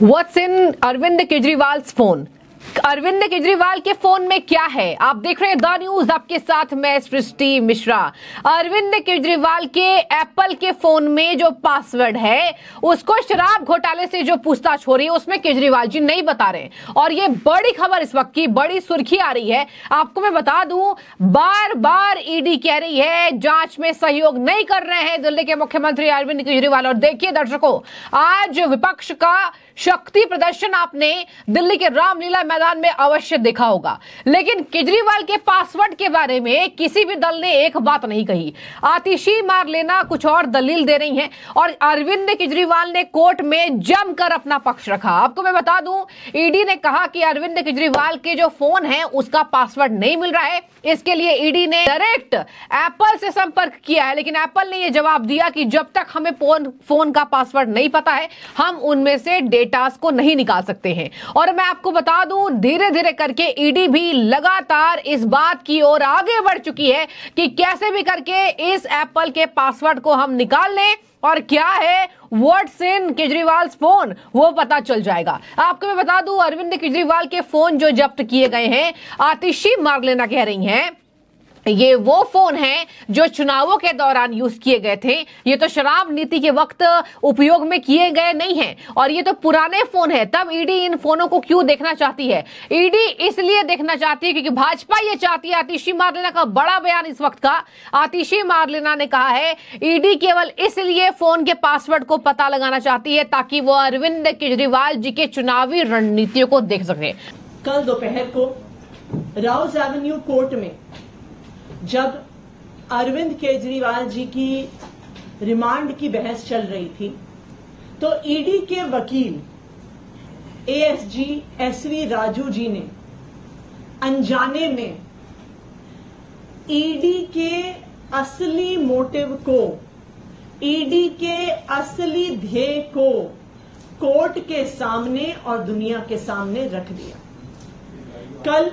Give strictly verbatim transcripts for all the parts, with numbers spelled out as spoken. What's in Arvind Kejriwal's phone, Arvind Kejriwal के phone में क्या है? आप देख रहे हैं द न्यूज, आपके साथ मैं सृष्टि मिश्रा। अरविंद केजरीवाल के एप्पल के फोन में जो पासवर्ड है उसको शराब घोटाले से जो पूछताछ हो रही है उसमें केजरीवाल जी नहीं बता रहे हैं। और ये बड़ी खबर इस वक्त की, बड़ी सुर्खी आ रही है। आपको मैं बता दूं, बार बार ईडी कह रही है जांच में सहयोग नहीं कर रहे हैं दिल्ली के मुख्यमंत्री अरविंद केजरीवाल। और देखिए दर्शकों, आज विपक्ष का शक्ति प्रदर्शन आपने दिल्ली के रामलीला मैदान में अवश्य देखा होगा, लेकिन केजरीवाल के पासवर्ड के बारे में किसी भी दल ने एक बात नहीं कही। आतिशी मारलेना कुछ और दलील दे रही हैं और अरविंद केजरीवाल ने कोर्ट में जमकर अपना पक्ष रखा। आपको मैं बता दूं, ईडी ने कहा कि अरविंद केजरीवाल के जो फोन है उसका पासवर्ड नहीं मिल रहा है, इसके लिए ईडी ने डायरेक्ट एप्पल से संपर्क किया है। लेकिन एप्पल ने यह जवाब दिया कि जब तक हमें फोन का पासवर्ड नहीं पता है हम उनमें से डेटास को नहीं निकाल सकते हैं। और मैं आपको बता दूं, धीरे धीरे करके ईडी भी लगातार इस बात की ओर आगे बढ़ चुकी है कि कैसे भी करके इस एप्पल के पासवर्ड को हम निकाल लें और क्या है व्हाट्स इन केजरीवाल फोन वो पता चल जाएगा। आपको मैं बता दूं, अरविंद केजरीवाल के फोन जो जब्त किए गए हैं, आतिशी मारलेना कह रही हैं ये वो फोन है जो चुनावों के दौरान यूज किए गए थे, ये तो शराब नीति के वक्त उपयोग में किए गए नहीं हैं और ये तो पुराने फोन है। तब ईडी इन फोनों को क्यों देखना चाहती है? ईडी इसलिए देखना चाहती है क्योंकि भाजपा ये चाहती है। आतिशी मारलेना का बड़ा बयान इस वक्त का, आतिशी मारलेना ने कहा है ईडी केवल इसलिए फोन के पासवर्ड को पता लगाना चाहती है ताकि वो अरविंद केजरीवाल जी के चुनावी रणनीतियों को देख सके। कल दोपहर को राउस एवेन्यू कोर्ट में जब अरविंद केजरीवाल जी की रिमांड की बहस चल रही थी तो ईडी के वकील एएसजी एसवी राजू जी ने अनजाने में ईडी के असली मोटिव को, ईडी के असली ध्येय को कोर्ट के सामने और दुनिया के सामने रख दिया। कल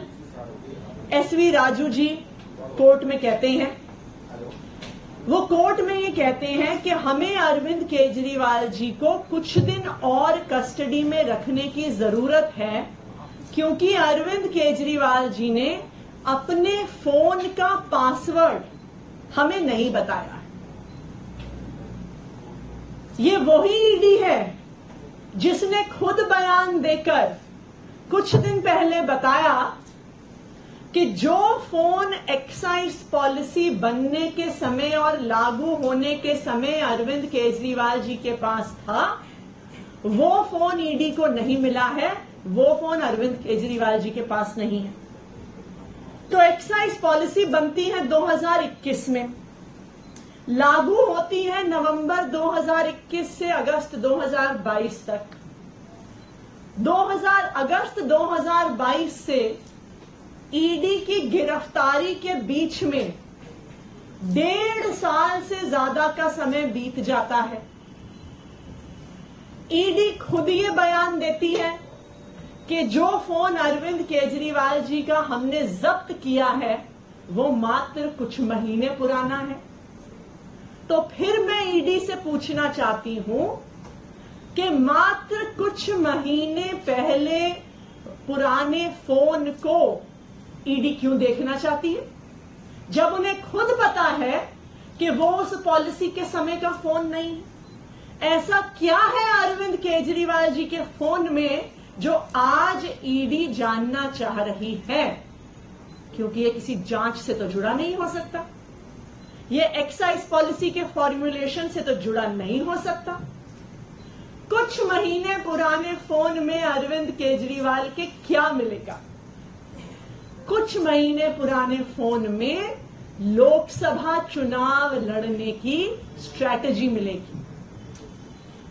एसवी राजू जी कोर्ट में कहते हैं, वो कोर्ट में ये कहते हैं कि हमें अरविंद केजरीवाल जी को कुछ दिन और कस्टडी में रखने की जरूरत है क्योंकि अरविंद केजरीवाल जी ने अपने फोन का पासवर्ड हमें नहीं बताया। ये वही ईडी है जिसने खुद बयान देकर कुछ दिन पहले बताया कि जो फोन एक्साइज पॉलिसी बनने के समय और लागू होने के समय अरविंद केजरीवाल जी के पास था वो फोन ईडी को नहीं मिला है, वो फोन अरविंद केजरीवाल जी के पास नहीं है। तो एक्साइज पॉलिसी बनती है दो हज़ार इक्कीस में, लागू होती है नवंबर दो हज़ार इक्कीस से अगस्त दो हज़ार बाईस तक। दो हज़ार अगस्त दो हज़ार बाईस से ईडी की गिरफ्तारी के बीच में डेढ़ साल से ज्यादा का समय बीत जाता है। ईडी खुद ये बयान देती है कि जो फोन अरविंद केजरीवाल जी का हमने जब्त किया है वो मात्र कुछ महीने पुराना है। तो फिर मैं ईडी से पूछना चाहती हूं कि मात्र कुछ महीने पहले पुराने फोन को ईडी क्यों देखना चाहती है जब उन्हें खुद पता है कि वो उस पॉलिसी के समय का फोन नहीं है? ऐसा क्या है अरविंद केजरीवाल जी के फोन में जो आज ईडी जानना चाह रही है? क्योंकि ये किसी जांच से तो जुड़ा नहीं हो सकता, ये एक्साइज पॉलिसी के फॉर्मुलेशन से तो जुड़ा नहीं हो सकता। कुछ महीने पुराने फोन में अरविंद केजरीवाल के क्या मिलेगा? कुछ महीने पुराने फोन में लोकसभा चुनाव लड़ने की स्ट्रैटेजी मिलेगी।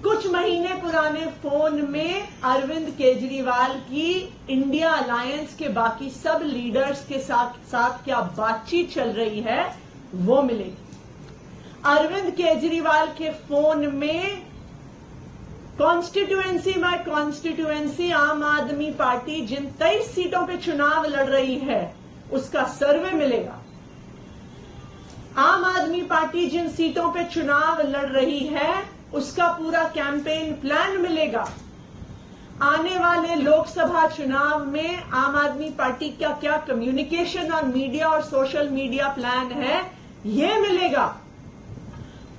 कुछ महीने पुराने फोन में अरविंद केजरीवाल की इंडिया अलायंस के बाकी सब लीडर्स के साथ साथ क्या बातचीत चल रही है वो मिलेगी। अरविंद केजरीवाल के फोन में कॉन्स्टिट्यूएंसी बाय कॉन्स्टिट्यूएंसी आम आदमी पार्टी जिन तेईस सीटों पे चुनाव लड़ रही है उसका सर्वे मिलेगा। आम आदमी पार्टी जिन सीटों पे चुनाव लड़ रही है उसका पूरा कैंपेन प्लान मिलेगा। आने वाले लोकसभा चुनाव में आम आदमी पार्टी का क्या कम्युनिकेशन ऑन मीडिया और सोशल मीडिया प्लान है, ये मिलेगा।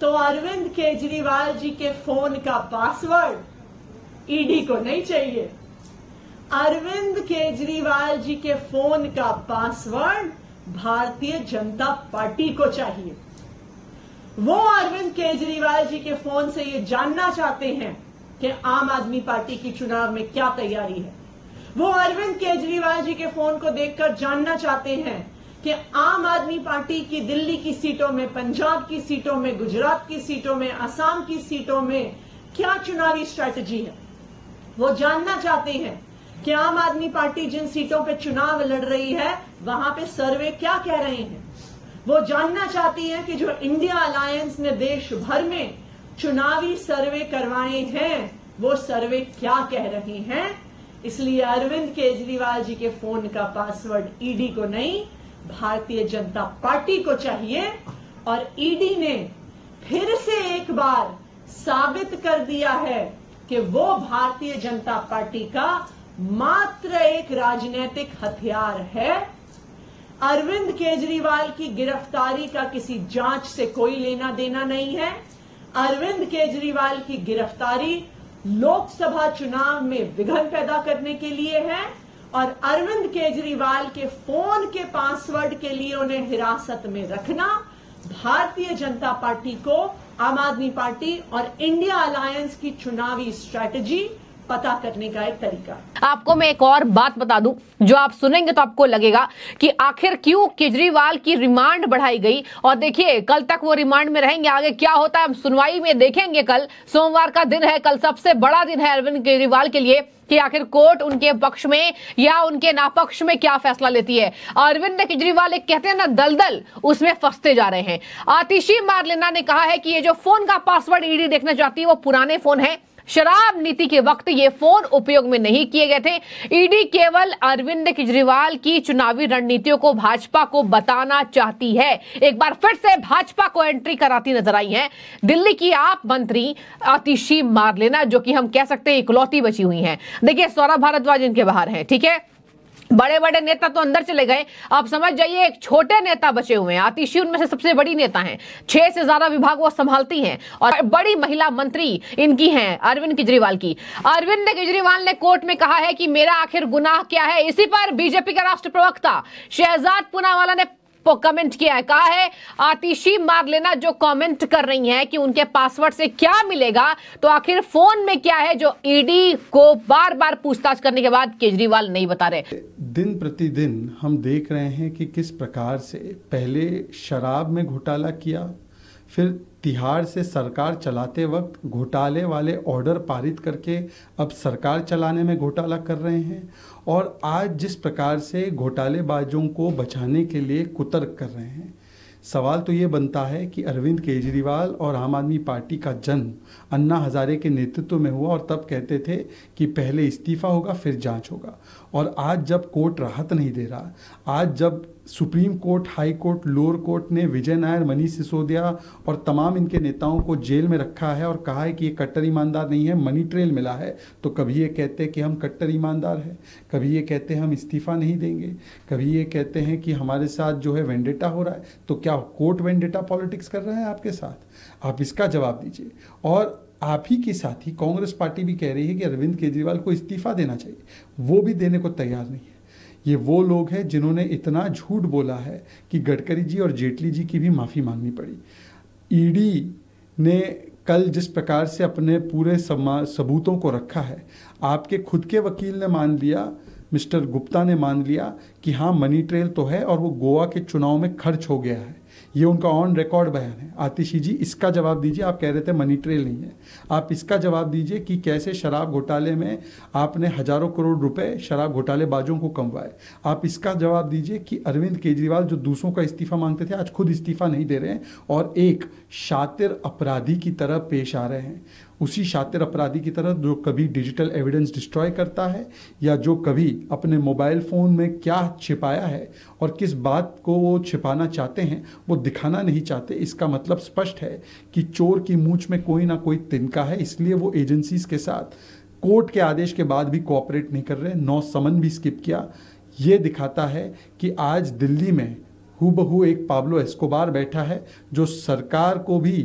तो अरविंद केजरीवाल जी के फोन का पासवर्ड ईडी को नहीं चाहिए, अरविंद केजरीवाल जी के फोन का पासवर्ड भारतीय जनता पार्टी को चाहिए। वो अरविंद केजरीवाल जी के फोन से ये जानना चाहते हैं कि आम आदमी पार्टी की चुनाव में क्या तैयारी है। वो अरविंद केजरीवाल जी के फोन को देखकर जानना चाहते हैं कि आम आदमी पार्टी की दिल्ली की सीटों में, पंजाब की सीटों में, गुजरात की सीटों में, असम की सीटों में क्या चुनावी स्ट्रैटेजी है। वो जानना चाहते हैं कि आम आदमी पार्टी जिन सीटों पे चुनाव लड़ रही है वहां पे सर्वे क्या कह रहे हैं। वो जानना चाहती है कि जो इंडिया अलायंस ने देश भर में चुनावी सर्वे करवाए हैं वो सर्वे क्या कह रहे हैं। इसलिए अरविंद केजरीवाल जी के फोन का पासवर्ड ईडी को नहीं, भारतीय जनता पार्टी को चाहिए। और ईडी ने फिर से एक बार साबित कर दिया है कि वो भारतीय जनता पार्टी का मात्र एक राजनीतिक हथियार है। अरविंद केजरीवाल की गिरफ्तारी का किसी जांच से कोई लेना देना नहीं है। अरविंद केजरीवाल की गिरफ्तारी लोकसभा चुनाव में विघन पैदा करने के लिए है और अरविंद केजरीवाल के फोन के पासवर्ड के लिए उन्हें हिरासत में रखना भारतीय जनता पार्टी को, आम आदमी पार्टी और इंडिया अलायंस की चुनावी स्ट्रैटेजी पता करने का एक तरीका। आपको मैं एक और बात बता दूं, जो आप सुनेंगे तो आपको लगेगा कि आखिर क्यों केजरीवाल की रिमांड बढ़ाई गई। और देखिए कल तक वो रिमांड में रहेंगे, आगे क्या होता है हम सुनवाई में देखेंगे। कल सोमवार का दिन है, कल सबसे बड़ा दिन है अरविंद केजरीवाल के लिए कि आखिर कोर्ट उनके पक्ष में या उनके नापक्ष में क्या फैसला लेती है। अरविंद केजरीवाल एक कहते हैं ना दलदल, उसमें फंसते जा रहे हैं। आतिशी मारलेना ने कहा है कि ये जो फोन का पासवर्ड ईडी देखना चाहती है वो पुराने फोन है, शराब नीति के वक्त ये फोन उपयोग में नहीं किए गए थे। ईडी केवल अरविंद केजरीवाल की चुनावी रणनीतियों को भाजपा को बताना चाहती है। एक बार फिर से भाजपा को एंट्री कराती नजर आई है दिल्ली की आप मंत्री आतिशी मारलेना, जो कि हम कह सकते हैं इकलौती बची हुई हैं। देखिए सौरभ भारद्वाज इनके बाहर हैं, ठीक है, बड़े बड़े नेता तो अंदर चले गए, आप समझ जाइए एक छोटे नेता बचे हुए हैं। आतिशी उनमें से सबसे बड़ी नेता हैं, छह से ज्यादा विभाग वो संभालती हैं और बड़ी महिला मंत्री इनकी हैं अरविंद केजरीवाल की। अरविंद केजरीवाल ने कोर्ट में कहा है कि मेरा आखिर गुनाह क्या है। इसी पर बीजेपी के राष्ट्रीय प्रवक्ता शहजाद पूनावाला ने कमेंट किया है, कहा है आतिशी मारलेना जो कमेंट कर रही हैं कि उनके पासवर्ड से क्या मिलेगा, तो आखिर फोन में क्या है जो ईडी को बार बार पूछताछ करने के बाद केजरीवाल नहीं बता रहे। दिन प्रतिदिन हम देख रहे हैं कि किस प्रकार से पहले शराब में घोटाला किया, फिर तिहाड़ से सरकार चलाते वक्त घोटाले वाले ऑर्डर पारित करके अब सरकार चलाने में घोटाला कर रहे हैं और आज जिस प्रकार से घोटालेबाजों को बचाने के लिए कुतर्क कर रहे हैं। सवाल तो ये बनता है कि अरविंद केजरीवाल और आम आदमी पार्टी का जन्म अन्ना हज़ारे के नेतृत्व में हुआ और तब कहते थे कि पहले इस्तीफा होगा फिर जांच होगा, और आज जब कोर्ट राहत नहीं दे रहा, आज जब supreme court, high court, lower court ने विजय नायर, मनीष सिसोदिया और तमाम इनके नेताओं को जेल में रखा है और कहा है कि ये कट्टर ईमानदार नहीं है, मनी ट्रेल मिला है, तो कभी ये कहते हैं कि हम कट्टर ईमानदार हैं, कभी ये कहते हैं हम इस्तीफ़ा नहीं देंगे, कभी ये कहते हैं कि हमारे साथ जो है वेंडेटा हो रहा है। तो क्या कोर्ट वेंडेटा पॉलिटिक्स कर रहा है आपके साथ? आप इसका जवाब दीजिए। और आप ही के साथ ही कांग्रेस पार्टी भी कह रही है कि अरविंद केजरीवाल को इस्तीफ़ा देना चाहिए, वो भी देने को तैयार नहीं है। ये वो लोग हैं जिन्होंने इतना झूठ बोला है कि गडकरी जी और जेटली जी की भी माफ़ी मांगनी पड़ी। ईडी ने कल जिस प्रकार से अपने पूरे सबूतों को रखा है, आपके खुद के वकील ने मान लिया, मिस्टर गुप्ता ने मान लिया कि हाँ मनी ट्रेल तो है और वो गोवा के चुनाव में खर्च हो गया है। ये उनका ऑन रिकॉर्ड बयान है। आतिशी जी इसका जवाब दीजिए, आप कह रहे थे मनी ट्रेल नहीं है, आप इसका जवाब दीजिए कि कैसे शराब घोटाले में आपने हज़ारों करोड़ रुपए शराब घोटालेबाजों को कमवाए। आप इसका जवाब दीजिए कि अरविंद केजरीवाल जो दूसरों का इस्तीफ़ा मांगते थे आज खुद इस्तीफ़ा नहीं दे रहे हैं और एक शातिर अपराधी की तरह पेश आ रहे हैं, उसी शातिर अपराधी की तरह जो कभी डिजिटल एविडेंस डिस्ट्रॉय करता है या जो कभी अपने मोबाइल फ़ोन में क्या छिपाया है और किस बात को वो छिपाना चाहते हैं वो दिखाना नहीं चाहते। इसका मतलब स्पष्ट है कि चोर की मूंछ में कोई ना कोई तिनका है, इसलिए वो एजेंसीज़ के साथ कोर्ट के आदेश के बाद भी कोऑपरेट नहीं कर रहे, नौ समन भी स्किप किया। ये दिखाता है कि आज दिल्ली में हूबहू एक पाब्लो एस्कोबार बैठा है जो सरकार को भी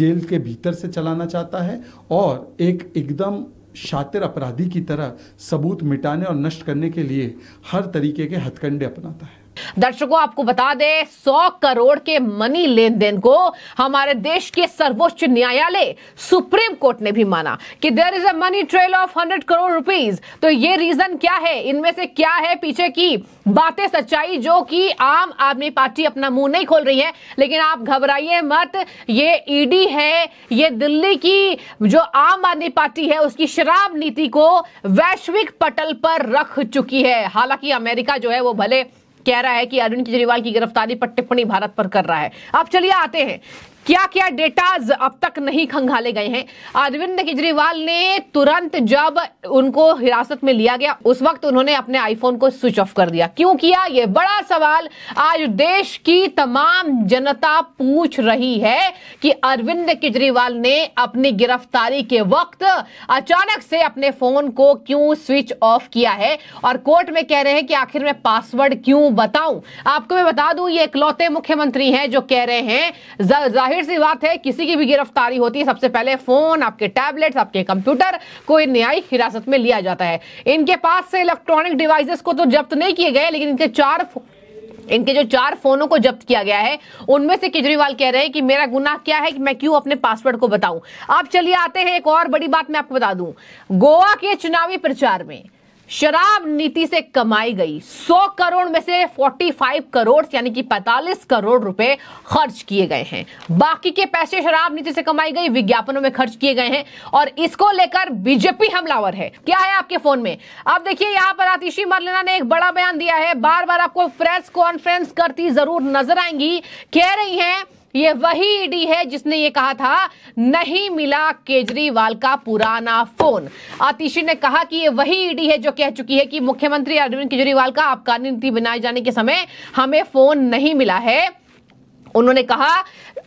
जेल के भीतर से चलाना चाहता है और एक एकदम शातिर अपराधी की तरह सबूत मिटाने और नष्ट करने के लिए हर तरीके के हथकंडे अपनाता है। दर्शकों, आपको बता दें, सौ करोड़ के मनी लेन देन को हमारे देश के सर्वोच्च न्यायालय सुप्रीम कोर्ट ने भी माना कि there is a money trail of hundred crore rupees. तो ये रीजन क्या है, इनमें से क्या है पीछे की बातें, सच्चाई जो कि आम आदमी पार्टी अपना मुंह नहीं खोल रही है। लेकिन आप घबराइए मत, ये ईडी है, ये दिल्ली की जो आम आदमी पार्टी है उसकी शराब नीति को वैश्विक पटल पर रख चुकी है। हालांकि अमेरिका जो है वो भले कह रहा है कि अरविंद केजरीवाल की गिरफ्तारी पर टिप्पणी भारत पर कर रहा है। अब चलिए आते हैं क्या क्या डेटाज अब तक नहीं खंगाले गए हैं। अरविंद केजरीवाल ने तुरंत जब उनको हिरासत में लिया गया उस वक्त उन्होंने अपने आईफोन को स्विच ऑफ कर दिया। क्यों किया, ये बड़ा सवाल आज देश की तमाम जनता पूछ रही है कि अरविंद केजरीवाल ने अपनी गिरफ्तारी के वक्त अचानक से अपने फोन को क्यों स्विच ऑफ किया है और कोर्ट में कह रहे हैं कि आखिर मैं पासवर्ड क्यों बताऊं। आपको मैं बता दूं, ये इकलौते मुख्यमंत्री हैं जो कह रहे हैं, जाहिर फिर सी बात है किसी की भी गिरफ्तारी होती है सबसे पहले फोन, आपके टैबलेट्स, आपके कंप्यूटर कोई न्यायिक हिरासत में लिया जाता है। इनके पास से इलेक्ट्रॉनिक डिवाइसेस को तो जब्त नहीं किए गए, लेकिन इनके चार इनके जो चार फोनों को जब्त किया गया है उनमें से केजरीवाल कह रहे हैं कि मेरा गुनाह क्या है कि मैं क्यों अपने पासवर्ड को बताऊं। अब चलिए आते हैं एक और बड़ी बात, मैं आपको बता दूं, गोवा के चुनावी प्रचार में शराब नीति से कमाई गई सौ करोड़ में से पैंतालीस करोड़ यानी कि पैंतालीस करोड़ रुपए खर्च किए गए हैं। बाकी के पैसे शराब नीति से कमाई गई विज्ञापनों में खर्च किए गए हैं और इसको लेकर बीजेपी हमलावर है। क्या है आपके फोन में? अब देखिए, यहाँ पर आतिशी मरलेना ने एक बड़ा बयान दिया है, बार बार आपको प्रेस कॉन्फ्रेंस करती जरूर नजर आएंगी। कह रही है ये वही ईडी है जिसने ये कहा था नहीं मिला केजरीवाल का पुराना फोन। आतिशी ने कहा कि ये वही ईडी है जो कह चुकी है कि मुख्यमंत्री अरविंद केजरीवाल का आबकारी नीति बनाए जाने के समय हमें फोन नहीं मिला है। उन्होंने कहा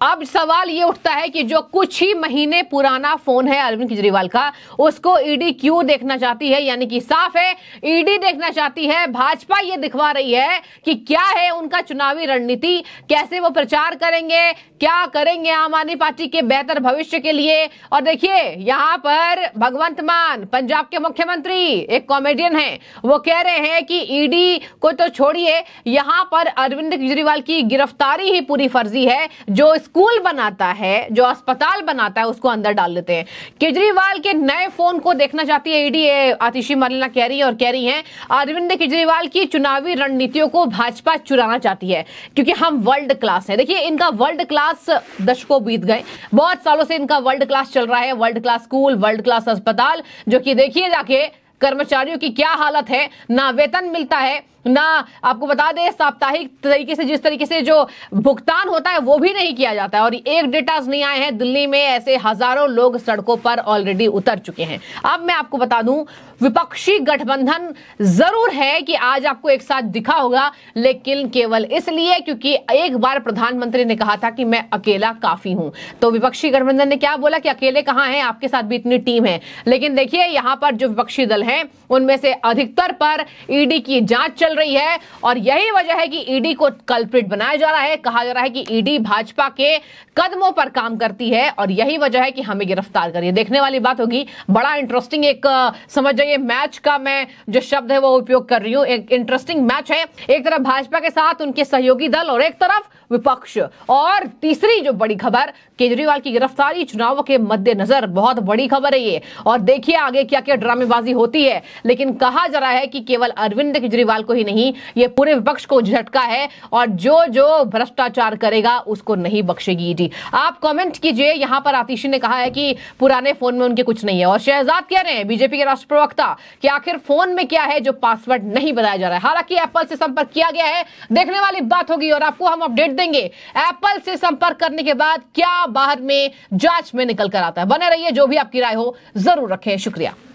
अब सवाल ये उठता है कि जो कुछ ही महीने पुराना फोन है अरविंद केजरीवाल का उसको ईडी क्यों देखना चाहती है। यानी कि साफ है, ईडी देखना चाहती है, भाजपा ये दिखवा रही है कि क्या है उनका चुनावी रणनीति, कैसे वो प्रचार करेंगे, क्या करेंगे आम आदमी पार्टी के बेहतर भविष्य के लिए। और देखिए यहाँ पर भगवंत मान, पंजाब के मुख्यमंत्री, एक कॉमेडियन है, वो कह रहे हैं कि ईडी को तो छोड़िए, यहाँ पर अरविंद केजरीवाल की गिरफ्तारी ही पूरी फर्जी है। जो स्कूल बनाता है, जो अस्पताल बनाता है, उसको अंदर डाल देते हैं। केजरीवाल के नए फोन को देखना चाहती है ईडी, आतिशी मरलेना कह रही है, और कह रही है अरविंद केजरीवाल की चुनावी रणनीतियों को भाजपा चुराना चाहती है क्योंकि हम वर्ल्ड क्लास है। देखिए, इनका वर्ल्ड क्लास दशकों बीत गए, बहुत सालों से इनका वर्ल्ड क्लास चल रहा है, world class school, world class अस्पताल, जो कि देखिए जाके कर्मचारियों की क्या हालत है, ना वेतन मिलता है, ना आपको बता दें साप्ताहिक तरीके से जिस तरीके से जो भुगतान होता है वो भी नहीं किया जाता है। और एक डेटाज नहीं आए हैं, दिल्ली में ऐसे हजारों लोग सड़कों पर ऑलरेडी उतर चुके हैं। अब मैं आपको बता दूं, विपक्षी गठबंधन जरूर है कि आज आपको एक साथ दिखा होगा, लेकिन केवल इसलिए क्योंकि एक बार प्रधानमंत्री ने कहा था कि मैं अकेला काफी हूं। तो विपक्षी गठबंधन ने क्या बोला कि अकेले कहाँ हैं, आपके साथ भी इतनी टीम है। लेकिन देखिए यहाँ पर जो विपक्षी दल है उनमें से अधिकतर पर ईडी की जांच रही है और यही वजह है कि ईडी को कल्प्रिट बनाया जा रहा है। कहा जा रहा है कि ईडी भाजपा के कदमों पर काम करती है और यही वजह है कि हमें गिरफ्तार करिए। देखने वाली बात होगी, बड़ा इंटरेस्टिंग एक समझ जाइए मैच का मैं जो शब्द है वो उपयोग कर रही हूं, एक इंटरेस्टिंग मैच है। एक तरफ भाजपा के साथ उनके सहयोगी दल और एक तरफ विपक्ष। और तीसरी जो बड़ी खबर, केजरीवाल की गिरफ्तारी चुनावों के मद्देनजर, बहुत बड़ी खबर है ये। और देखिए आगे क्या क्या ड्रामेबाजी होती है। लेकिन कहा जा रहा है कि केवल अरविंद केजरीवाल को ही नहीं, ये पूरे विपक्ष को झटका है और जो जो भ्रष्टाचार करेगा उसको नहीं बख्शेगी ईडी। आप कमेंट कीजिए। यहां पर आतिशी ने कहा है कि पुराने फोन में उनके कुछ नहीं है और शहजाद कह रहे हैं, बीजेपी के राष्ट्र प्रवक्ता, कि आखिर फोन में क्या है जो पासवर्ड नहीं बताया जा रहा है। हालांकि एप्पल से संपर्क किया गया है, देखने वाली बात होगी और आपको हम अपडेट देंगे एप्पल से संपर्क करने के बाद क्या बाहर में जांच में निकल कर आता है। बने रहिए, जो भी आपकी राय हो जरूर रखें। शुक्रिया।